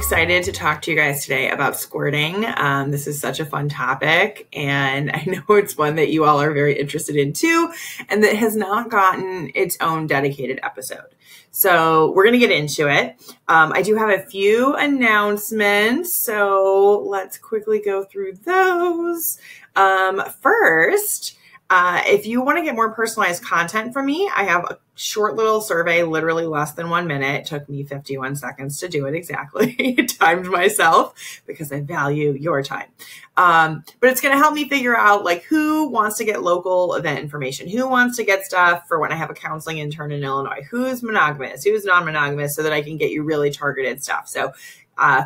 excited to talk to you guys today about squirting. This is such a fun topic, and I know it's one that you all are very interested in too, and that has not gotten its own dedicated episode. So we're going to get into it. I do have a few announcements, so let's quickly go through those. First, if you want to get more personalized content from me, I have a short little survey, literally less than 1 minute. It took me 51 seconds to do it exactly. Timed myself because I value your time. But it's going to help me figure out like who wants to get local event information, who wants to get stuff for when I have a counseling intern in Illinois, who's monogamous, who's non-monogamous, so that I can get you really targeted stuff. So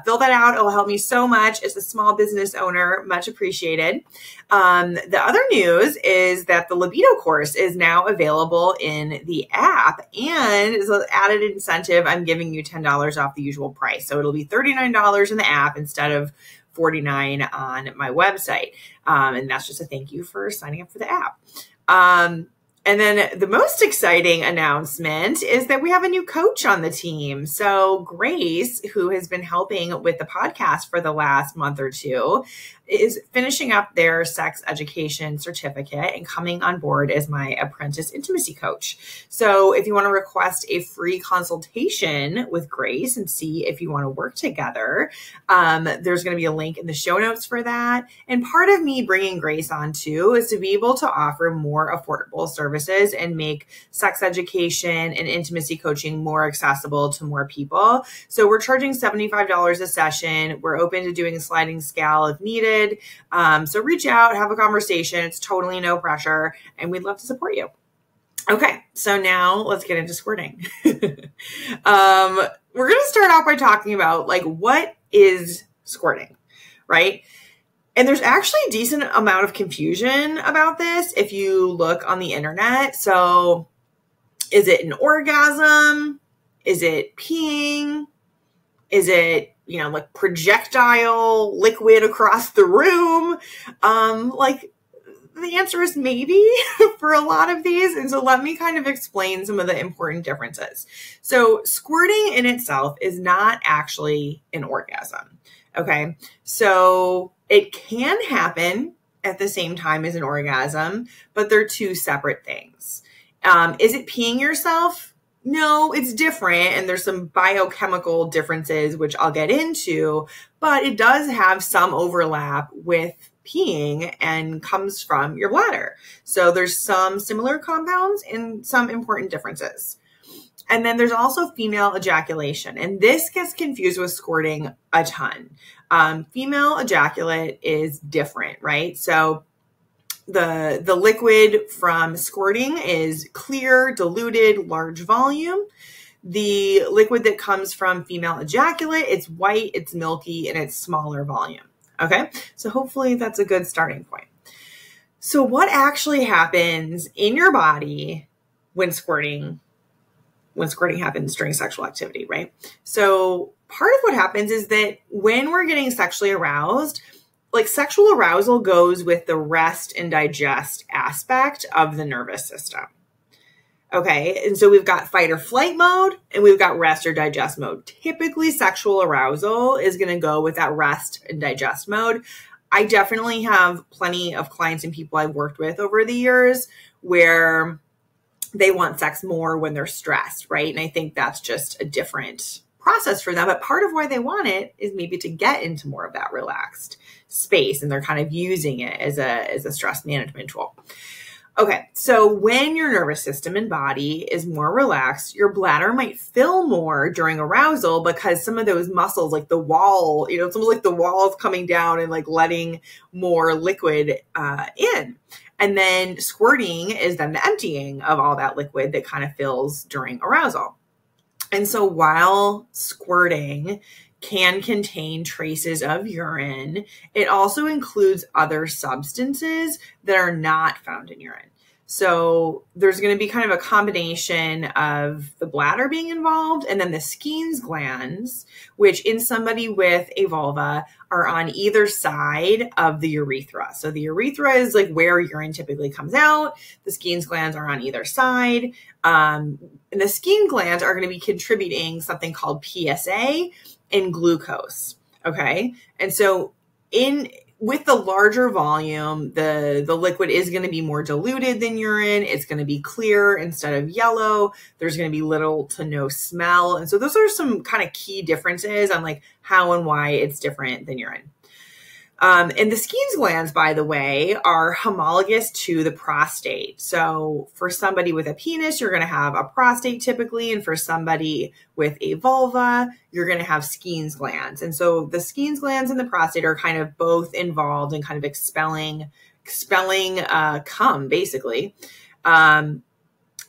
fill that out. It will help me so much. As a small business owner, much appreciated. The other news is that the libido course is now available in the app, and as an added incentive, I'm giving you $10 off the usual price. So it'll be $39 in the app instead of $49 on my website. And that's just a thank you for signing up for the app. And then the most exciting announcement is that we have a new coach on the team. So Grace, who has been helping with the podcast for the last month or two, is finishing up their sex education certificate and coming on board as my apprentice intimacy coach. So if you want to request a free consultation with Grace and see if you want to work together, there's going to be a link in the show notes for that. And part of me bringing Grace on too is to be able to offer more affordable services and make sex education and intimacy coaching more accessible to more people. So we're charging $75 a session. We're open to doing a sliding scale if needed. So reach out, have a conversation. It's totally no pressure, and we'd love to support you. Okay, so now let's get into squirting. We're going to start off by talking about like what is squirting, right? And there's actually a decent amount of confusion about this if you look on the internet. So is it an orgasm? Is it peeing? Is it, you know, like projectile liquid across the room? Like the answer is maybe for a lot of these. And so let me kind of explain some of the important differences. So squirting in itself is not actually an orgasm. Okay. So it can happen at the same time as an orgasm, but they're two separate things. Is it peeing yourself? No, it's different, and there's some biochemical differences, which I'll get into, but it does have some overlap with peeing and comes from your bladder. So there's some similar compounds and some important differences. And then there's also female ejaculation, and this gets confused with squirting a ton. Female ejaculate is different, right? So the liquid from squirting is clear, diluted, large volume. The liquid that comes from female ejaculate, it's white, it's milky, and it's smaller volume. Okay, so hopefully that's a good starting point. So what actually happens in your body when squirting happens during sexual activity, right? So part of what happens is that when we're getting sexually aroused, like sexual arousal goes with the rest and digest aspect of the nervous system. Okay. And so we've got fight or flight mode and we've got rest or digest mode. Typically sexual arousal is going to go with that rest and digest mode. I definitely have plenty of clients and people I've worked with over the years where they want sex more when they're stressed. Right. And I think that's just a different process for them. But part of why they want it is maybe to get into more of that relaxed space. And they're kind of using it as a stress management tool. Okay. So when your nervous system and body is more relaxed, your bladder might fill more during arousal because some of those muscles, like the wall, you know, it's almost like the wall's coming down and like letting more liquid in. And then squirting is then the emptying of all that liquid that kind of fills during arousal. And so while squirting can contain traces of urine, it also includes other substances that are not found in urine. So there's going to be kind of a combination of the bladder being involved and then the Skene's glands, which in somebody with a vulva are on either side of the urethra. So the urethra is like where urine typically comes out. The Skene's glands are on either side. And the Skene's glands are going to be contributing something called PSA, and glucose. Okay. And so with the larger volume, the liquid is going to be more diluted than urine. It's going to be clear instead of yellow. There's going to be little to no smell. And so those are some kind of key differences on like how and why it's different than urine. And the Skene's glands, by the way, are homologous to the prostate. So for somebody with a penis, you're going to have a prostate typically. And for somebody with a vulva, you're going to have Skene's glands. And so the Skene's glands and the prostate are kind of both involved in kind of expelling cum, basically.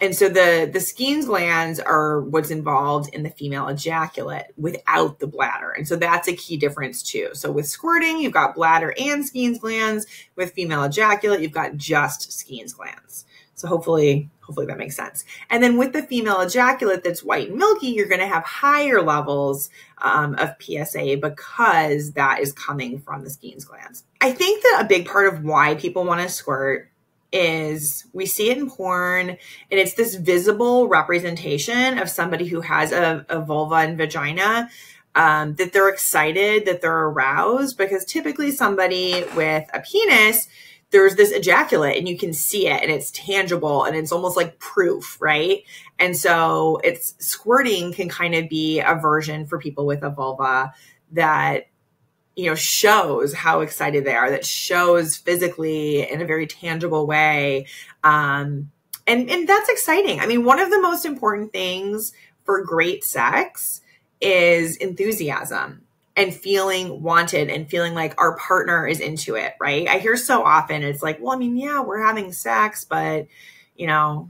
And so the Skene's glands are what's involved in the female ejaculate without the bladder. And so that's a key difference too. So with squirting, you've got bladder and Skene's glands. With female ejaculate, you've got just Skene's glands. So hopefully that makes sense. And then with the female ejaculate that's white and milky, you're going to have higher levels of PSA because that is coming from the Skene's glands. I think that a big part of why people want to squirt is we see it in porn, and it's this visible representation of somebody who has a vulva and vagina, that they're excited, that they're aroused, because typically somebody with a penis, there's this ejaculate and you can see it and it's tangible and it's almost like proof, right? And so it's squirting can kind of be a version for people with a vulva that, you know, shows how excited they are, that shows physically in a very tangible way. And that's exciting. I mean, one of the most important things for great sex is enthusiasm and feeling wanted and feeling like our partner is into it, right? I hear so often it's like, well, I mean, yeah, we're having sex, but, you know,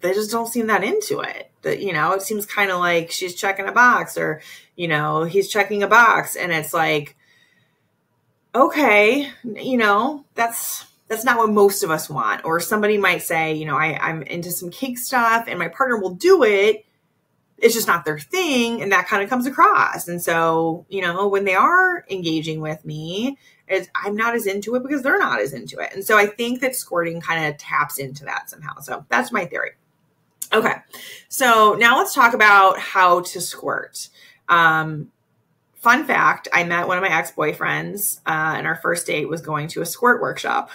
they just don't seem that into it. That, you know, it seems kind of like she's checking a box or, you know, he's checking a box. And it's like, okay, you know, that's not what most of us want. Or somebody might say, you know, I'm into some kink stuff and my partner will do it. It's just not their thing. And that kind of comes across. And so, you know, when they are engaging with me, I'm not as into it because they're not as into it. And so I think that squirting kind of taps into that somehow. So that's my theory. Okay, so now let's talk about how to squirt. Fun fact, I met one of my ex-boyfriends and our first date was going to a squirt workshop.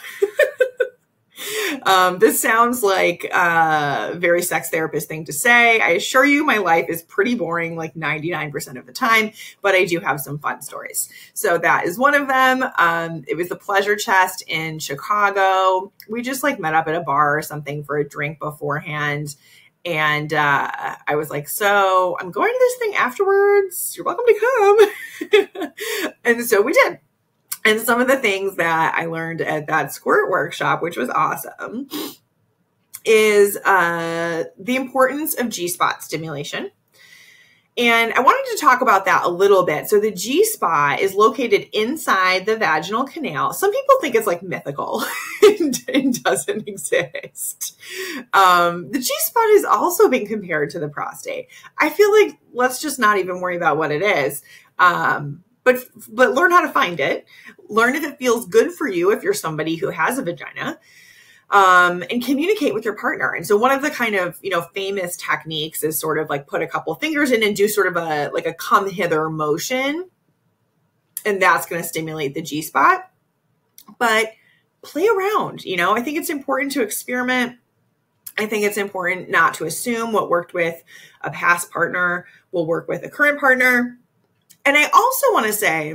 This sounds like a very sex therapist thing to say. I assure you my life is pretty boring like 99% of the time, but I do have some fun stories. So that is one of them. It was the Pleasure Chest in Chicago. We just like met up at a bar or something for a drink beforehand. And I was like, so I'm going to this thing afterwards. You're welcome to come. And so we did. And some of the things that I learned at that squirt workshop, which was awesome, is the importance of G-spot stimulation. And I wanted to talk about that a little bit. So the G-spot is located inside the vaginal canal. Some people think it's like mythical and doesn't exist. The G-spot has also been compared to the prostate. I feel like let's just not even worry about what it is. But learn how to find it. Learn if it feels good for you if you're somebody who has a vagina. And communicate with your partner. And so one of the kind of, you know, famous techniques is sort of like put a couple fingers in and do sort of a come hither motion. And that's going to stimulate the G-spot. But play around, you know. I think it's important to experiment. I think it's important not to assume what worked with a past partner will work with a current partner. And I also want to say,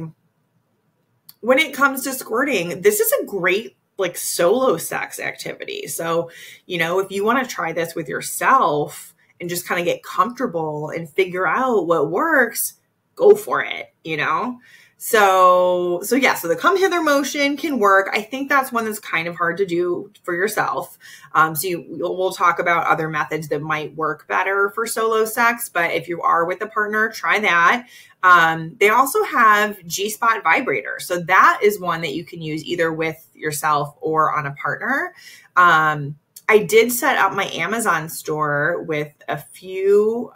when it comes to squirting, this is a great like solo sex activity. So, you know, if you want to try this with yourself and just kind of get comfortable and figure out what works, go for it, you know? So yeah, so the come hither motion can work. I think that's one that's kind of hard to do for yourself. We'll talk about other methods that might work better for solo sex, but if you are with a partner, try that. They also have G-spot vibrator. So that is one that you can use either with yourself or on a partner. I did set up my Amazon store with a few,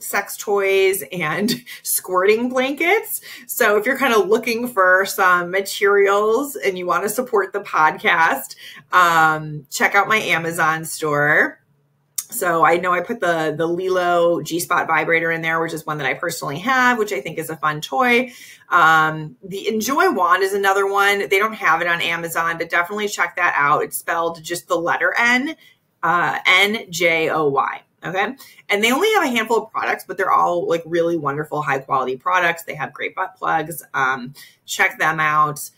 sex toys and squirting blankets. So if you're kind of looking for some materials and you want to support the podcast, check out my Amazon store. So I know I put the Lilo G-spot vibrator in there, which is one that I personally have, which I think is a fun toy. The Enjoy wand is another one. They don't have it on Amazon, but definitely check that out. It's spelled just the letter N, N-J-O-Y. Okay. And they only have a handful of products, but they're all like really wonderful, high quality products. They have great butt plugs. Check them out.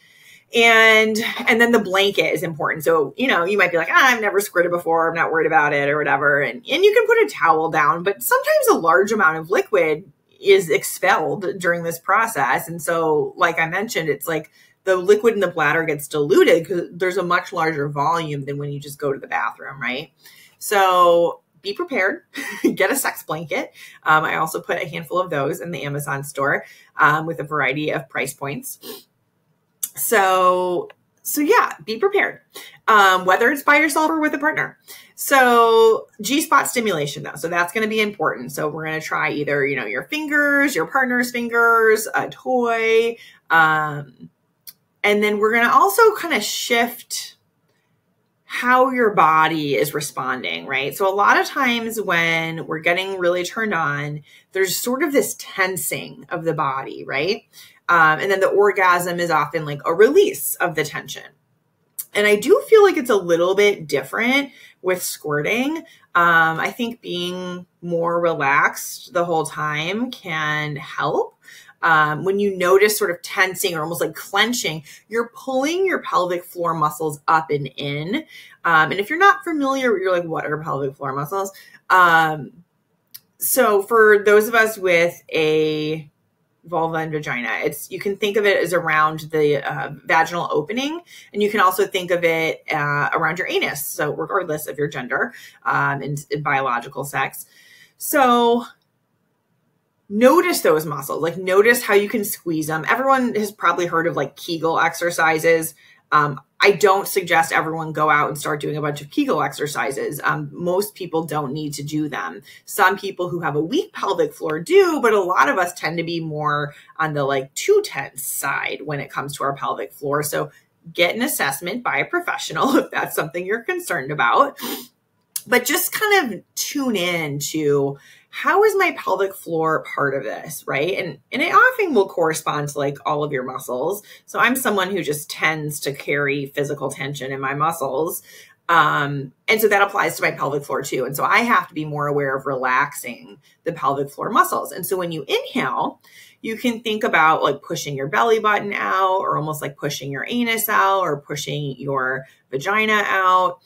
And then the blanket is important. So, you know, you might be like, I've never squirted before. I'm not worried about it or whatever. And you can put a towel down, but sometimes a large amount of liquid is expelled during this process. And so, like I mentioned, it's like the liquid in the bladder gets diluted because there's a much larger volume than when you just go to the bathroom, right? So be prepared, get a sex blanket. I also put a handful of those in the Amazon store with a variety of price points. So yeah, be prepared, whether it's by yourself or with a partner. So G-spot stimulation though. So that's going to be important. So we're going to try either, your fingers, your partner's fingers, a toy. And then we're going to also kind of shift how your body is responding, right? So a lot of times when we're getting really turned on, there's sort of this tensing of the body, right? And then the orgasm is often like a release of the tension. And I do feel like it's a little bit different with squirting. I think being more relaxed the whole time can help. When you notice sort of tensing or almost like clenching, you're pulling your pelvic floor muscles up and in. And if you're not familiar, you're like, what are pelvic floor muscles? So for those of us with a vulva and vagina, you can think of it as around the vaginal opening, and you can also think of it around your anus. So regardless of your gender and biological sex. So notice those muscles, like notice how you can squeeze them. Everyone has probably heard of like Kegel exercises. I don't suggest everyone go out and start doing a bunch of Kegel exercises. Most people don't need to do them. Some people who have a weak pelvic floor do, but a lot of us tend to be more on the like too tense side when it comes to our pelvic floor. So get an assessment by a professional if that's something you're concerned about. But just kind of tune in to how is my pelvic floor part of this, right? And it often will correspond to like all of your muscles. So I'm someone who just tends to carry physical tension in my muscles. And so that applies to my pelvic floor too. And so I have to be more aware of relaxing the pelvic floor muscles. And so when you inhale, you can think about like pushing your belly button out or almost like pushing your anus out or pushing your vagina out.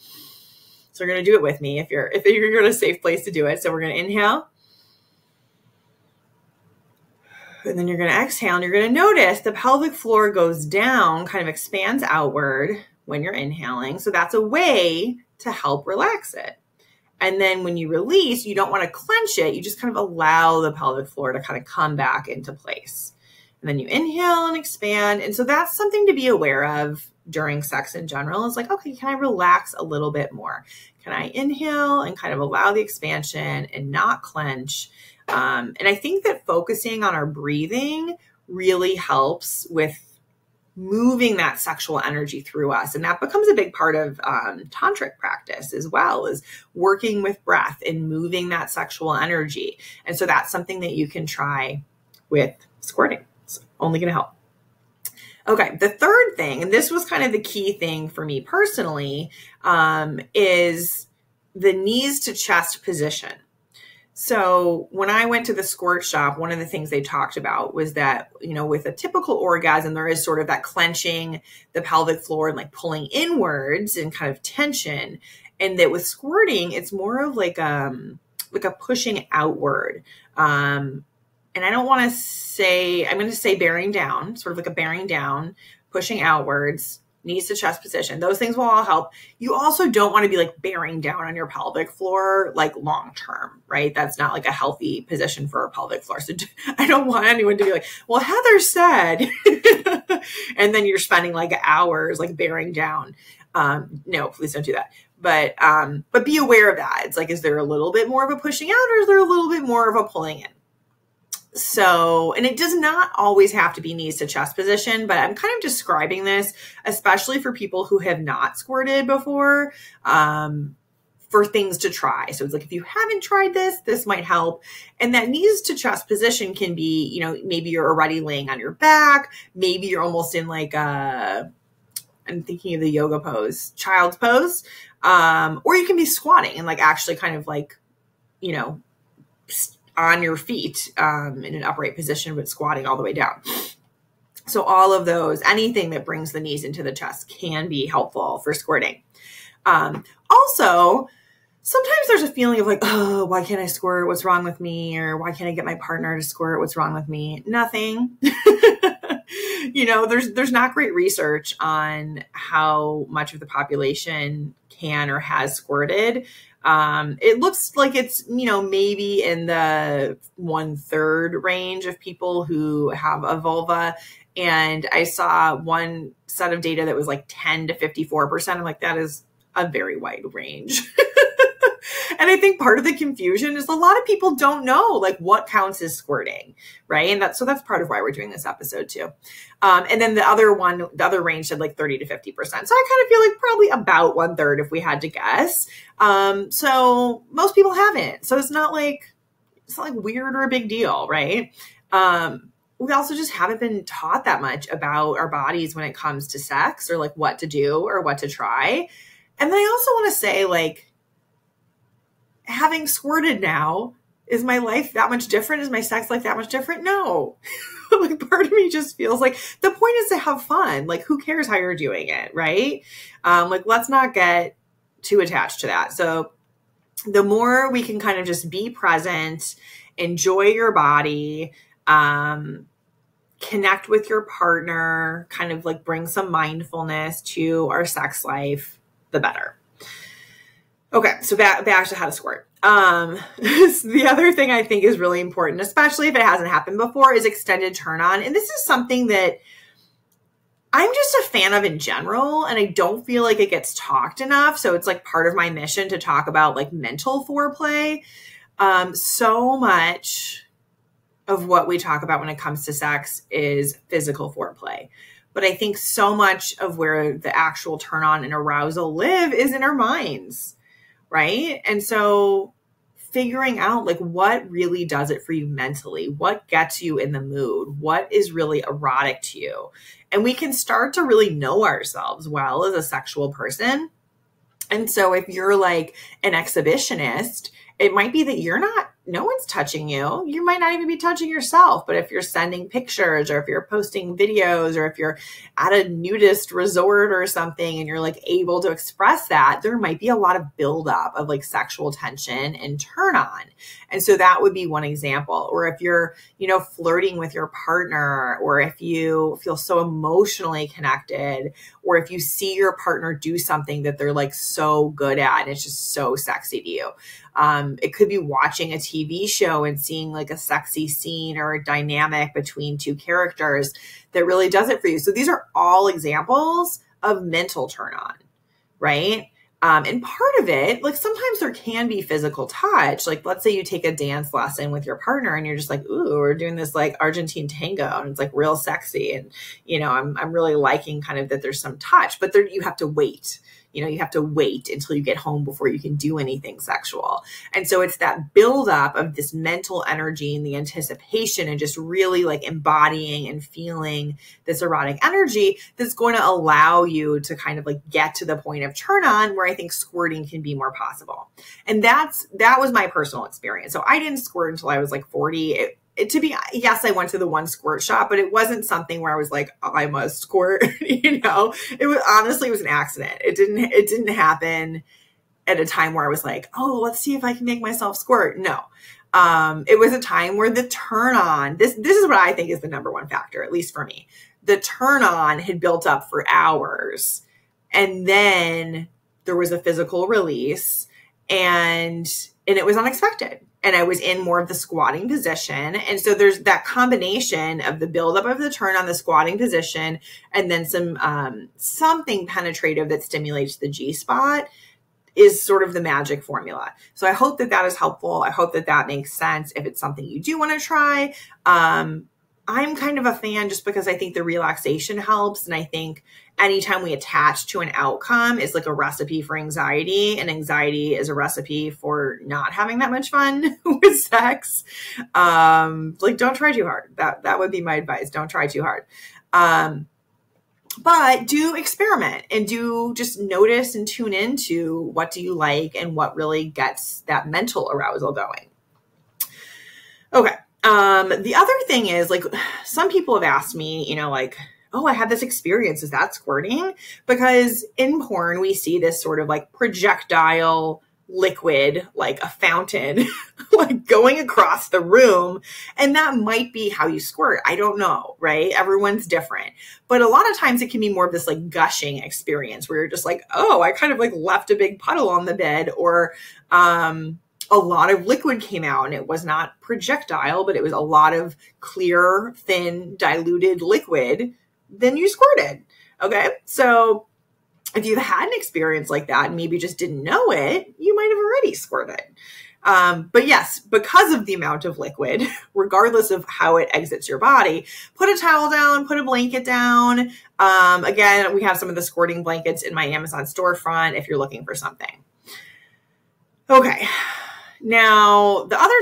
So we're going to do it with me if you're in a safe place to do it. So we're going to inhale. And then you're going to exhale, and you're going to notice the pelvic floor goes down, kind of expands outward when you're inhaling. So that's a way to help relax it. And then when you release, you don't want to clench it. You just kind of allow the pelvic floor to kind of come back into place. And then you inhale and expand. And so that's something to be aware of during sex in general. It's like, okay, can I relax a little bit more? Can I inhale and kind of allow the expansion and not clench? And I think that focusing on our breathing really helps with moving that sexual energy through us. And that becomes a big part of tantric practice as well, is working with breath and moving that sexual energy. And so that's something that you can try with squirting. It's only going to help. Okay, the third thing, and this was kind of the key thing for me personally, is the knees to chest position. So when I went to the squirt shop, one of the things they talked about was that, with a typical orgasm, there is sort of that clenching the pelvic floor and like pulling inwards and kind of tension. And that with squirting, it's more of like a pushing outward. And I don't want to say, I'm going to say bearing down, sort of like a bearing down, pushing outwards, knees to chest position. Those things will all help. You also don't want to be like bearing down on your pelvic floor, like long term, right? That's not like a healthy position for a pelvic floor. So I don't want anyone to be like, well, Heather said, and then you're spending like hours, like bearing down. No, please don't do that. But be aware of that. It's like, is there a little bit more of a pushing out, or is there a little bit more of a pulling in? So, and it does not always have to be knees to chest position, but I'm kind of describing this, especially for people who have not squirted before, for things to try. So it's like, if you haven't tried this, this might help. And that knees to chest position can be, you know, maybe you're already laying on your back. Maybe you're almost in like a, I'm thinking of the yoga pose, child's pose. Or you can be squatting and like actually kind of like, you know, on your feet in an upright position, but squatting all the way down. So all of those, anything that brings the knees into the chest can be helpful for squirting. Also, sometimes there's a feeling of like, oh, why can't I squirt? What's wrong with me? Or why can't I get my partner to squirt? What's wrong with me? Nothing. You know, there's not great research on how much of the population can or has squirted. It looks like it's, you know, maybe in the 1/3 range of people who have a vulva. And I saw one set of data that was like 10 to 54%. I'm like, that is a very wide range. And I think part of the confusion is a lot of people don't know like what counts as squirting, right? And that's part of why we're doing this episode too. And then the other one, the other range said like 30 to 50%. So I kind of feel like probably about 1/3 if we had to guess. So most people haven't. So it's not like weird or a big deal, right? We also just haven't been taught that much about our bodies when it comes to sex or like what to do or what to try. And then I also want to say like, having squirted now, is my life that much different? Is my sex life that much different? No. Like part of me just feels like the point is to have fun. Like who cares how you're doing it, right? Like let's not get too attached to that. So the more we can kind of just be present, enjoy your body, connect with your partner, kind of like bring some mindfulness to our sex life, the better. Okay, so back to how to squirt. The other thing I think is really important, especially if it hasn't happened before, is extended turn on. And this is something that I'm just a fan of in general, and I don't feel like it gets talked enough. So it's like part of my mission to talk about like mental foreplay. So much of what we talk about when it comes to sex is physical foreplay. But I think so much of where the actual turn on and arousal live is in our minds. Right? And so figuring out like what really does it for you mentally, what gets you in the mood, what is really erotic to you. And we can start to really know ourselves well as a sexual person. And so if you're like an exhibitionist, it might be that no one's touching you. You might not even be touching yourself. But if you're sending pictures or if you're posting videos or if you're at a nudist resort or something and you're like able to express that, there might be a lot of buildup of like sexual tension and turn on. And so that would be one example. Or if you're, you know, flirting with your partner, or if you feel so emotionally connected, or if you see your partner do something that they're like so good at and it's just so sexy to you. It could be watching a TV show and seeing like a sexy scene or a dynamic between two characters that really does it for you. So these are all examples of mental turn on, right? And part of it, like sometimes there can be physical touch. Like let's say you take a dance lesson with your partner and you're just like, ooh, we're doing this like Argentine tango and it's like real sexy. And, you know, I'm really liking kind of that there's some touch, but there, you have to wait. You know, you have to wait until you get home before you can do anything sexual. And so it's that buildup of this mental energy and the anticipation and just really like embodying and feeling this erotic energy that's going to allow you to kind of like get to the point of turn on where I think squirting can be more possible. And that was my personal experience. So I didn't squirt until I was like 40. Yes, I went to the one squirt shop, but it wasn't something where I was like, oh, I must squirt, you know, it was honestly an accident. It didn't happen at a time where I was like, oh, let's see if I can make myself squirt. No. It was a time where the turn on, this is what I think is the number one factor, at least for me, the turn on had built up for hours. And then there was a physical release and it was unexpected. And I was in more of the squatting position. And so there's that combination of the buildup of the turn on, the squatting position, and then some something penetrative that stimulates the G-spot is sort of the magic formula. So I hope that is helpful. I hope that makes sense if it's something you do want to try. I'm kind of a fan just because I think the relaxation helps. And I think anytime we attach to an outcome is like a recipe for anxiety, and anxiety is a recipe for not having that much fun with sex. Like, don't try too hard. That would be my advice. Don't try too hard. But do experiment and do just notice and tune into what do you like and what really gets that mental arousal going. Okay. The other thing is, like, some people have asked me, you know, like, oh, I had this experience. Is that squirting? Because in porn, we see this sort of like projectile liquid, like a fountain, like going across the room. And that might be how you squirt. I don't know, right? Everyone's different. But a lot of times it can be more of this like gushing experience where you're just like, oh, I kind of like left a big puddle on the bed, or, a lot of liquid came out, and it was not projectile, but it was a lot of clear, thin, diluted liquid. Then you squirted. Okay. So if you've had an experience like that and maybe just didn't know it, you might have already squirted. But yes, because of the amount of liquid, regardless of how it exits your body, put a towel down, put a blanket down. Again, we have some of the squirting blankets in my Amazon storefront if you're looking for something. Okay. Now, the other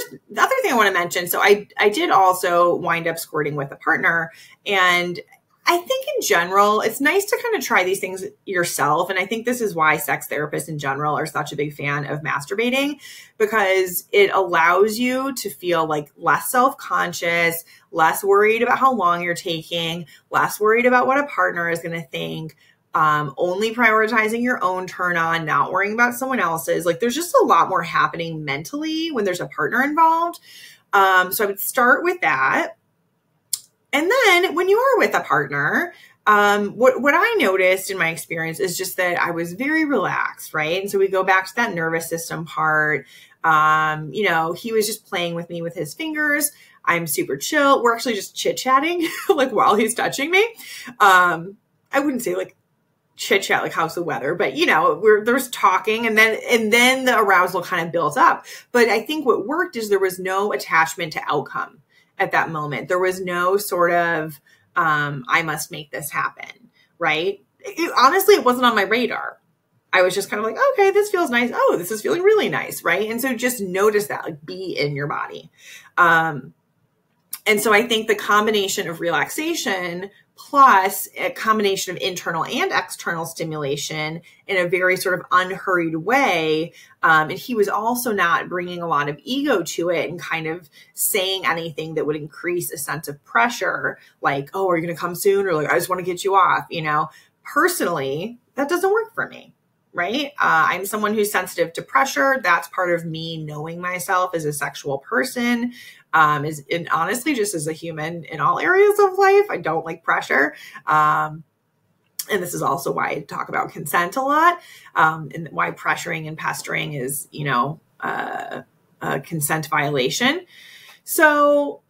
thing I want to mention, so I did also wind up squirting with a partner, and I think in general, it's nice to kind of try these things yourself. And I think this is why sex therapists in general are such a big fan of masturbating, because it allows you to feel like less self-conscious, less worried about how long you're taking, less worried about what a partner is going to think. Only prioritizing your own turn on, not worrying about someone else's. Like, there's just a lot more happening mentally when there's a partner involved. So I would start with that. And then when you are with a partner, what I noticed in my experience is just that I was very relaxed, right? And so we go back to that nervous system part. You know, he was just playing with me with his fingers. I'm super chill. We're actually just chit-chatting like while he's touching me. I wouldn't say like chit chat, like how's the weather, but you know, there's talking, and then the arousal kind of built up. But I think what worked is there was no attachment to outcome at that moment. There was no sort of, I must make this happen. Right. Honestly, it wasn't on my radar. I was just kind of like, okay, this feels nice. Oh, this is feeling really nice. Right. And so just notice that, like, be in your body. And so I think the combination of relaxation plus a combination of internal and external stimulation in a very sort of unhurried way. And he was also not bringing a lot of ego to it and kind of saying anything that would increase a sense of pressure, like, oh, are you going to come soon? Or like, I just want to get you off. You know, personally, that doesn't work for me. Right. I'm someone who's sensitive to pressure. That's part of me knowing myself as a sexual person, and honestly, just as a human in all areas of life. I don't like pressure. And this is also why I talk about consent a lot, and why pressuring and pestering is, you know, a consent violation. So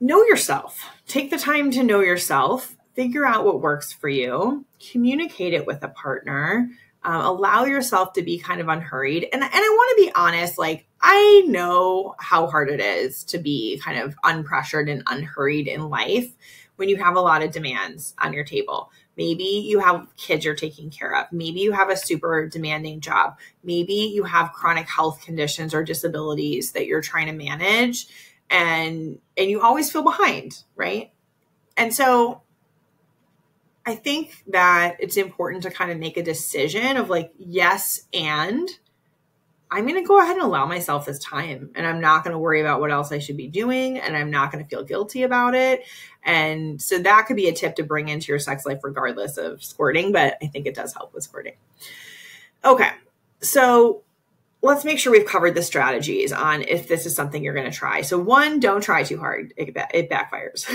know yourself, take the time to know yourself, figure out what works for you, communicate it with a partner. Allow yourself to be kind of unhurried. And I want to be honest, like, I know how hard it is to be kind of unpressured and unhurried in life when you have a lot of demands on your table. Maybe you have kids you're taking care of. Maybe you have a super demanding job. Maybe you have chronic health conditions or disabilities that you're trying to manage, and you always feel behind, right? And so I think that it's important to kind of make a decision of like, yes, and I'm going to go ahead and allow myself this time, and I'm not going to worry about what else I should be doing, and I'm not going to feel guilty about it. And so that could be a tip to bring into your sex life regardless of squirting, but I think it does help with squirting. Okay, so let's make sure we've covered the strategies on if this is something you're going to try. So one, don't try too hard. It backfires.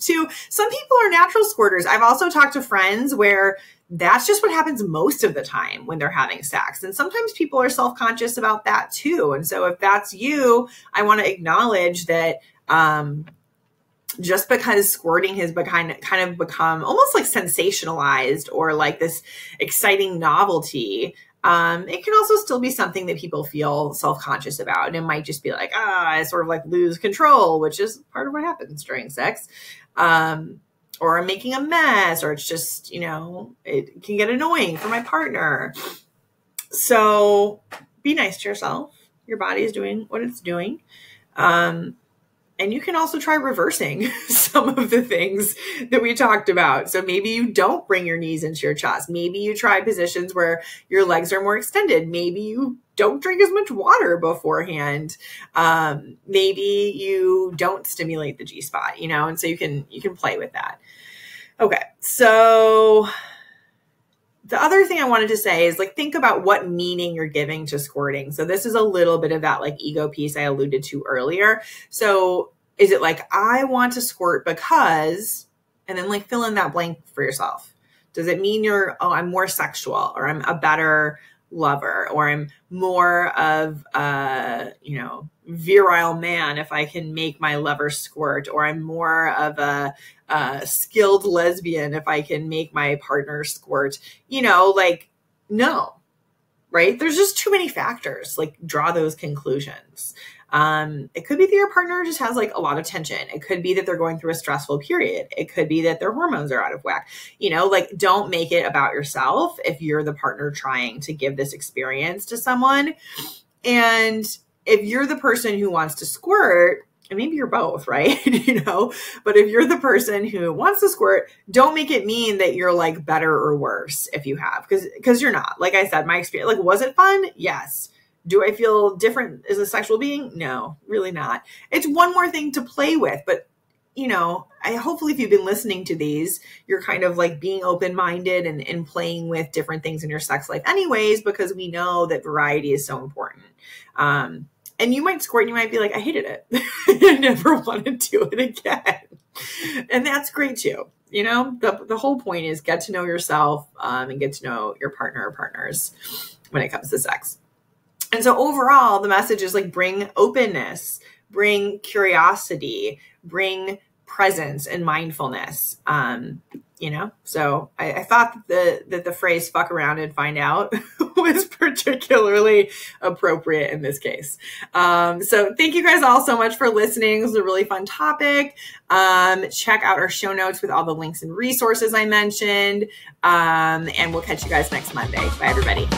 Two, some people are natural squirters. I've also talked to friends where that's just what happens most of the time when they're having sex. And sometimes people are self-conscious about that too. And so if that's you, I want to acknowledge that, just because squirting has kind of become almost like sensationalized or like this exciting novelty, It can also still be something that people feel self-conscious about. And it might just be like, I sort of like lose control, which is part of what happens during sex. Or I'm making a mess, or it's just, you know, it can get annoying for my partner. So be nice to yourself. Your body is doing what it's doing. And you can also try reversing some of the things that we talked about. So maybe you don't bring your knees into your chest. Maybe you try positions where your legs are more extended. Maybe you don't drink as much water beforehand. Maybe you don't stimulate the G-spot, you know, and so you can play with that. Okay. So the other thing I wanted to say is, like, think about what meaning you're giving to squirting. So this is a little bit of that, like, ego piece I alluded to earlier. So is it like, I want to squirt because, and then, like, fill in that blank for yourself. Does it mean you're, oh, I'm more sexual, or I'm a better lover, or I'm more of a, you know, virile man if I can make my lover squirt, or I'm more of a skilled lesbian if I can make my partner squirt, you know, like, no, right? There's just too many factors, like, draw those conclusions. It could be that your partner just has, like, a lot of tension. It could be that they're going through a stressful period. It could be that their hormones are out of whack. You know, like, don't make it about yourself if you're the partner trying to give this experience to someone. And if you're the person who wants to squirt, and maybe you're both, right? You know, but if you're the person who wants to squirt, don't make it mean that you're, like, better or worse if you have, because you're not. Like I said, my experience, like, was it fun? Yes. Do I feel different as a sexual being? No, really not. It's one more thing to play with, but, you know, hopefully if you've been listening to these, you're kind of, like, being open-minded and playing with different things in your sex life anyways, because we know that variety is so important. And you might squirt and you might be like, I hated it. I never want to do it again. And that's great too. You know, the whole point is get to know yourself, and get to know your partner or partners when it comes to sex. And so overall, the message is, like, bring openness, bring curiosity, bring presence and mindfulness. You know, so I thought that the phrase fuck around and find out was particularly appropriate in this case. So thank you guys all so much for listening. This was a really fun topic. Check out our show notes with all the links and resources I mentioned. And we'll catch you guys next Monday. Bye, everybody.